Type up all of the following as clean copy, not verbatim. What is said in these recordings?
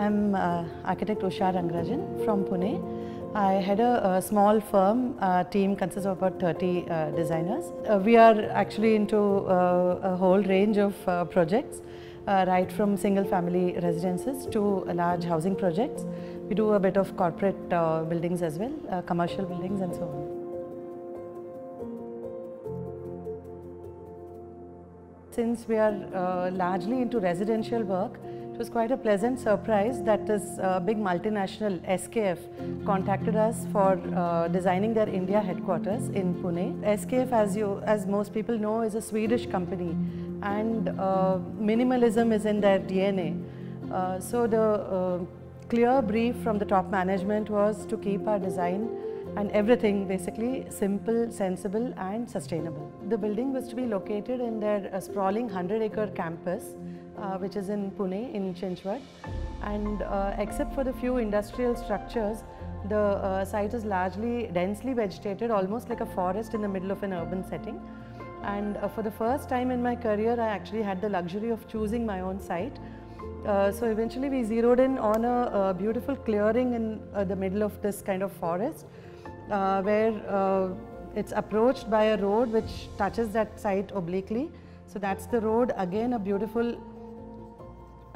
I'm architect Usha Rangarajan from Pune. I had a small firm. Team consists of about 30 designers. We are actually into a whole range of projects, right from single family residences to large housing projects. We do a bit of corporate buildings as well, commercial buildings and so on. Since we are largely into residential work, it was quite a pleasant surprise that this big multinational SKF contacted us for designing their India headquarters in Pune. SKF, as most people know, is a Swedish company, and minimalism is in their DNA. So the clear brief from the top management was to keep our design and everything basically simple, sensible and sustainable. The building was to be located in their sprawling 100-acre campus, which is in Pune, in Chinchwad. And except for the few industrial structures, the site is largely densely vegetated, almost like a forest in the middle of an urban setting. And for the first time in my career, I actually had the luxury of choosing my own site. So eventually we zeroed in on a beautiful clearing in the middle of this kind of forest, where it's approached by a road which touches that site obliquely. So that's the road, again a beautiful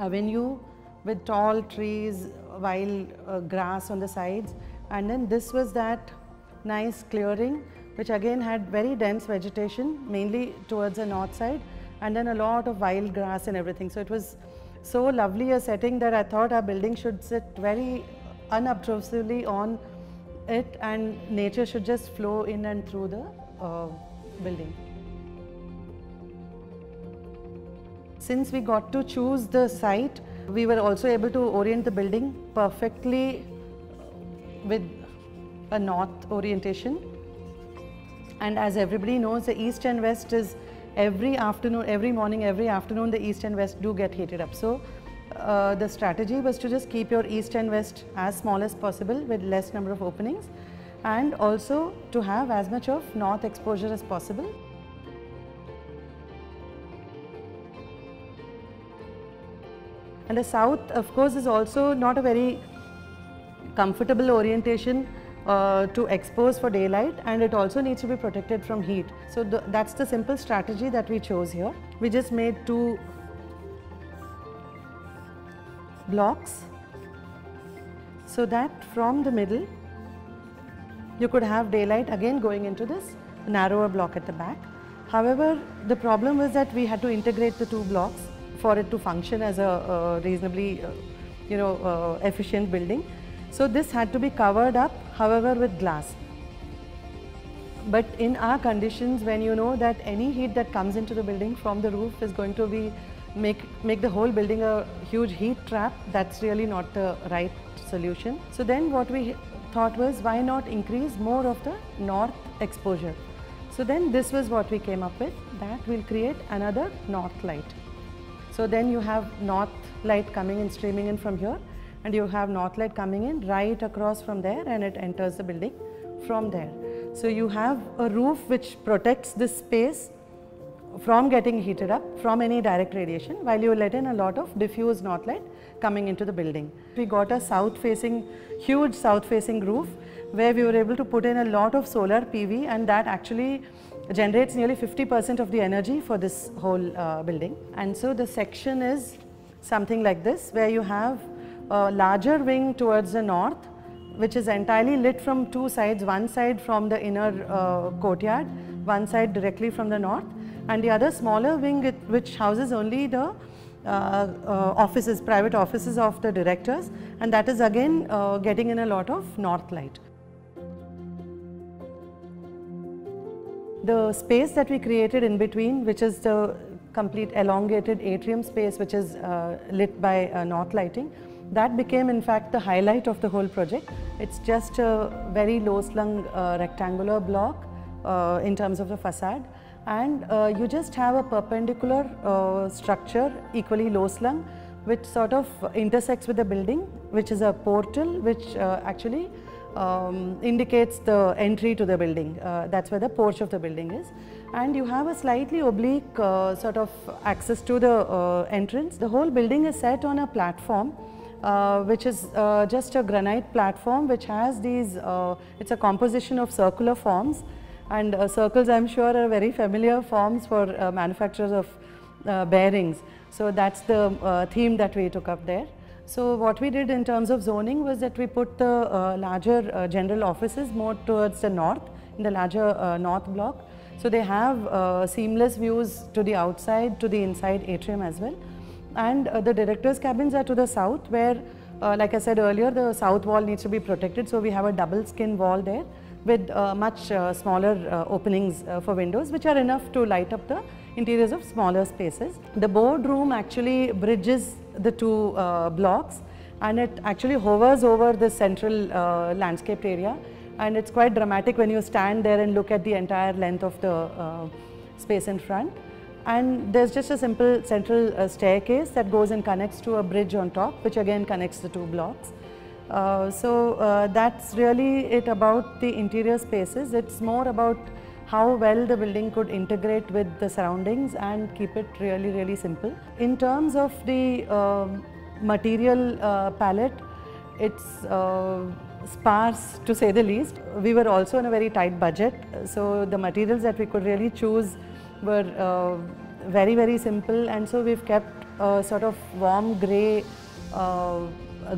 avenue with tall trees, wild grass on the sides, and then this was that nice clearing which again had very dense vegetation, mainly towards the north side, and then a lot of wild grass and everything. So it was so lovely a setting that I thought our building should sit very unobtrusively on it, and nature should just flow in and through the building. Since we got to choose the site, we were also able to orient the building perfectly with a north orientation. And as everybody knows, the east and west is every morning, every afternoon, the east and west do get heated up. So the strategy was to just keep your east and west as small as possible with less number of openings, and also to have as much of north exposure as possible. And the south, of course, is also not a very comfortable orientation to expose for daylight, and it also needs to be protected from heat. So that's the simple strategy that we chose here. We just made two blocks so that from the middle you could have daylight again going into this narrower block at the back. However, the problem was that we had to integrate the two blocks for it to function as a reasonably efficient building. So this had to be covered up, however, with glass. But in our conditions, when you know that any heat that comes into the building from the roof is going to be make the whole building a huge heat trap, that's really not the right solution. So then what we thought was, why not increase more of the north exposure? So then this was what we came up with, that we'll create another north light. So then you have north light coming and streaming in from here, and you have north light coming in right across from there, and it enters the building from there. So you have a roof which protects this space from getting heated up from any direct radiation, while you let in a lot of diffused north light coming into the building. We got a huge south facing roof where we were able to put in a lot of solar PV, and that actually generates nearly 50% of the energy for this whole building. And so the section is something like this, where you have a larger wing towards the north which is entirely lit from two sides, one side from the inner courtyard, one side directly from the north, and the other smaller wing which houses only the offices, private offices of the directors, and that is again getting in a lot of north light. The space that we created in between, which is the complete elongated atrium space which is lit by north lighting, that became in fact the highlight of the whole project. It's just a very low slung rectangular block in terms of the facade, and you just have a perpendicular structure, equally low slung, which sort of intersects with the building, which is a portal which actually indicates the entry to the building. That's where the porch of the building is, and you have a slightly oblique sort of access to the entrance. The whole building is set on a platform which is just a granite platform which has these, it's a composition of circular forms, and circles I'm sure are very familiar forms for manufacturers of bearings. So that's the theme that we took up there. So what we did in terms of zoning was that we put the larger general offices more towards the north, in the larger north block. So they have seamless views to the outside, to the inside atrium as well. And the directors' cabins are to the south, where, like I said earlier, the south wall needs to be protected. So we have a double skin wall there with much smaller openings for windows, which are enough to light up the interiors of smaller spaces. The boardroom actually bridges the two blocks, and it actually hovers over the central landscaped area. And it's quite dramatic when you stand there and look at the entire length of the space in front. And there's just a simple central staircase that goes and connects to a bridge on top, which again connects the two blocks. So that's really it about the interior spaces. It's more about how well the building could integrate with the surroundings and keep it really, really simple. In terms of the material palette, it's sparse to say the least. We were also on a very tight budget, so the materials that we could really choose were very, very simple, and so we've kept a sort of warm grey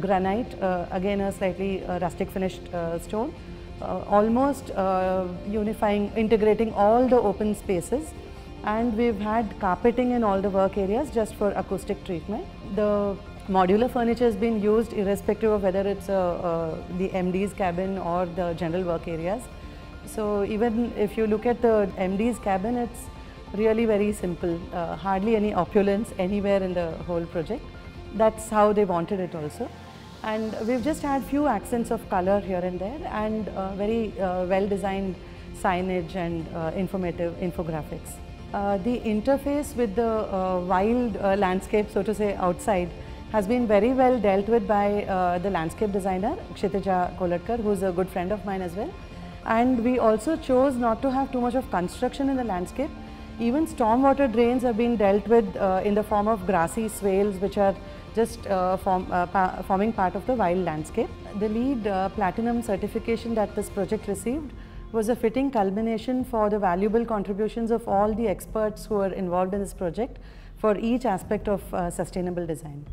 granite, again a slightly rustic finished stone, almost unifying, integrating all the open spaces, and we've had carpeting in all the work areas just for acoustic treatment. The modular furniture has been used irrespective of whether it's the MD's cabin or the general work areas. So even if you look at the MD's cabin, it's really very simple, hardly any opulence anywhere in the whole project. That's how they wanted it also. And we've just had few accents of color here and there, and very well-designed signage and informative infographics. The interface with the wild landscape, so to say, outside has been very well dealt with by the landscape designer, Kshitija Kolatkar, who's a good friend of mine as well. And we also chose not to have too much of construction in the landscape. Even stormwater drains have been dealt with in the form of grassy swales, which are just forming part of the wild landscape. The LEED Platinum certification that this project received was a fitting culmination for the valuable contributions of all the experts who are involved in this project for each aspect of sustainable design.